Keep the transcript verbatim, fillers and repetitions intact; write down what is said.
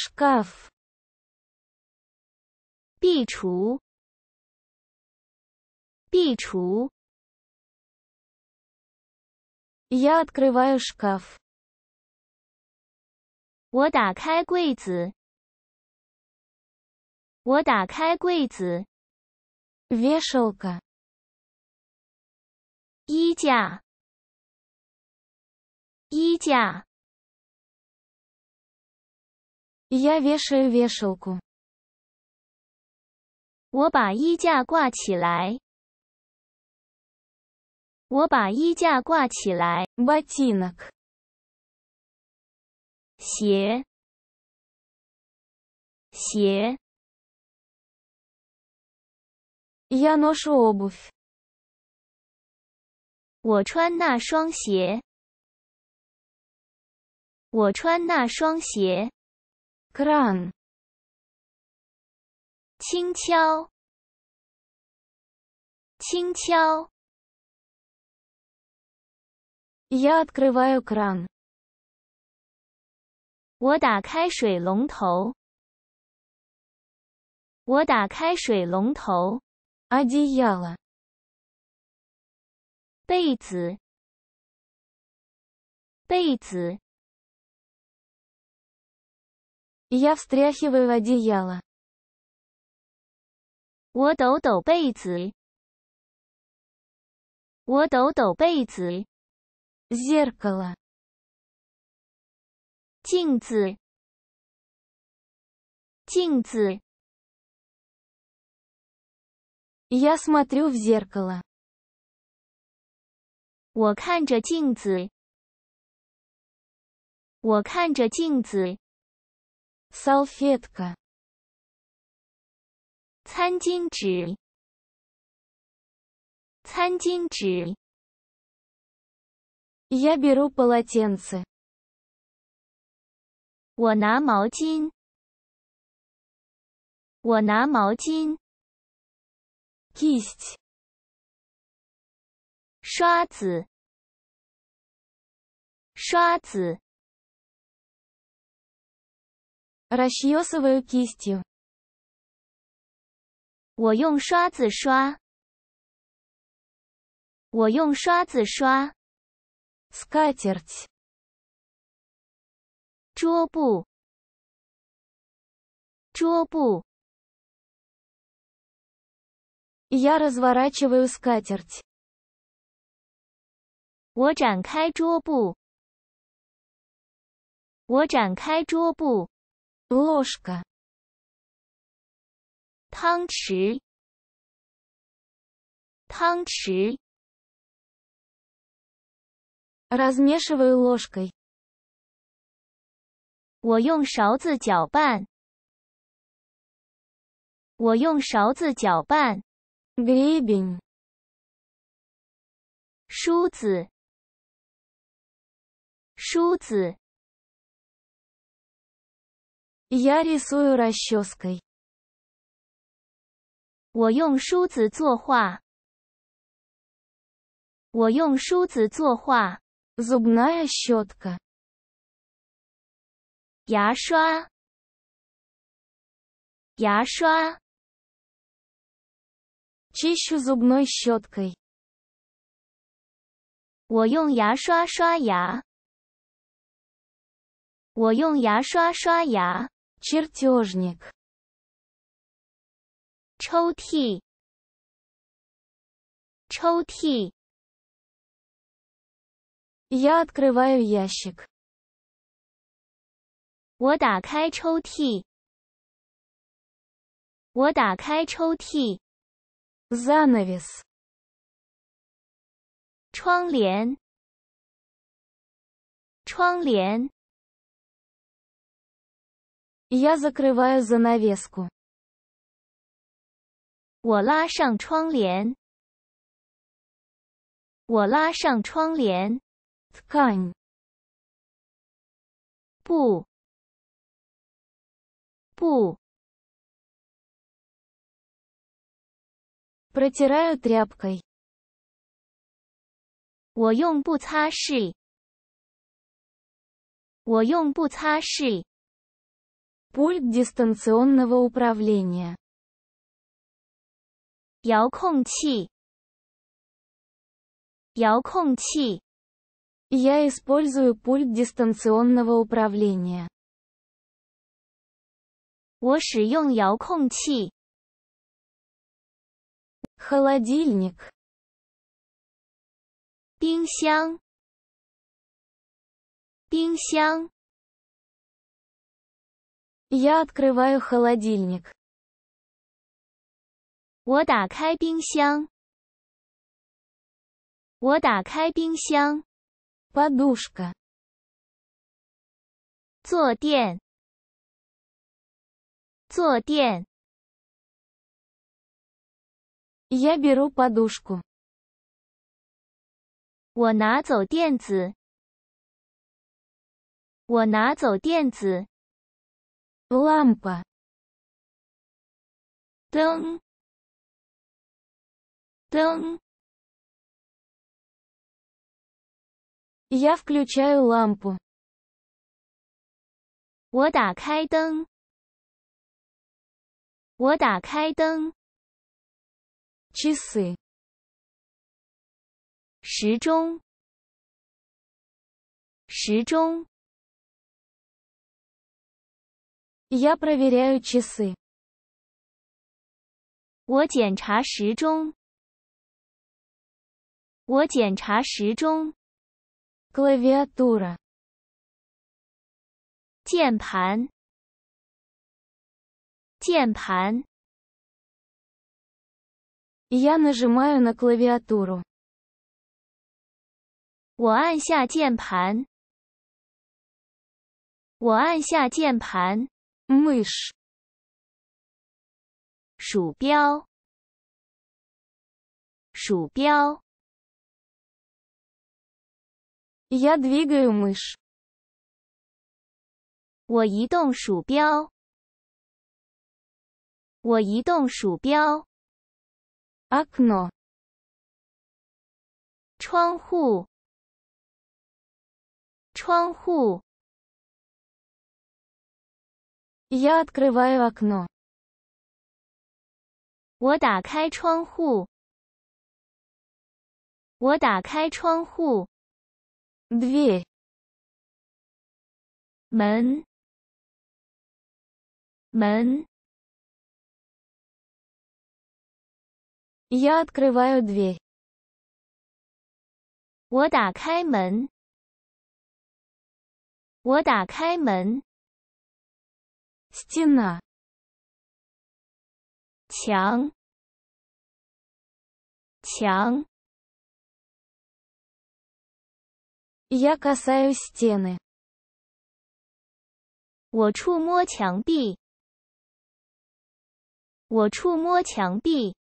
шкаф,壁橱，壁橱。Я открываю шкаф. 我打开柜子。我打开柜子。Вешалка. 衣架。衣架。Я вешаю вешалку. 我把衣架挂起来。我把衣架挂起来。Ботинок. 鞋，鞋。Я ношу обувь. 我穿那双鞋。我穿那双鞋。Кран. 轻敲，轻敲。Я открываю кран. 我打开水龙头。我打开水龙头。Одеяло. 被子。被子。Я встряхиваю одеяло. 我抖抖被子。我抖抖被子。Зеркало. 镜子，镜子。Я смотрю в зеркало. 我看着镜子。我看着镜子。Салфетка. 餐巾纸，餐巾纸。Я беру полотенце. 我拿毛巾。我拿毛巾。Кисть. 刷子。刷子。Расчесываю кистью. 我用刷子刷。我用刷子刷。Скатерть. 桌布，桌布。Я разворачиваю скатерть. 我展开桌布。我展开桌布。Ложка. 汤匙，汤匙。Размешиваю ложкой. 我用勺子搅拌。我用勺子搅拌。Гребень. 梳子，梳子。Я рисую расческой. 我用梳子作画。我用梳子作画。Зубная щетка. 牙刷，牙刷。Чищу зубной щеткой. 我用牙刷刷牙。我用牙刷刷牙。Чертежник. 抽屉，抽屉。Я открываю ящик. 我打开抽屉。我打开抽屉。Занавес. 窗帘，窗帘。Я закрываю занавеску. 我拉上窗帘。我拉上窗帘。Ткань. 布。布。Протираю тряпкой. 我用布擦拭。我用布擦拭。Пульт дистанционного управления. 遥控器。遥控器。Я использую пульт дистанционного управления. 我使用遥控器. Холодильник. 冰箱。冰箱. Я открываю холодильник. 我打开冰箱。我打开冰箱。Подушка. 坐垫。坐垫。Я беру подушку. 我拿走垫子。我拿走垫子。 Лампа. 灯。灯。Я включаю лампу. 我打开灯。我打开灯。Часы. 时钟。时钟。 Я проверяю часы. 我检查时钟。我检查时钟。Клавиатура. 键盘。键盘。Я нажимаю на клавиатуру. 我按下键盘。我按下键盘。 Мышь. 鼠标。鼠标。Я двигаю мышь. 我移动鼠标。我移动鼠标。Окно. 窗户。窗户。 Я открываю окно. 我打开窗户。我打开窗户。Дверь. 门。门。Я открываю дверь. 我打开门。我打开门。 Стена. 墙。墙。Я касаюсь стены. 我触摸墙壁。我触摸墙壁。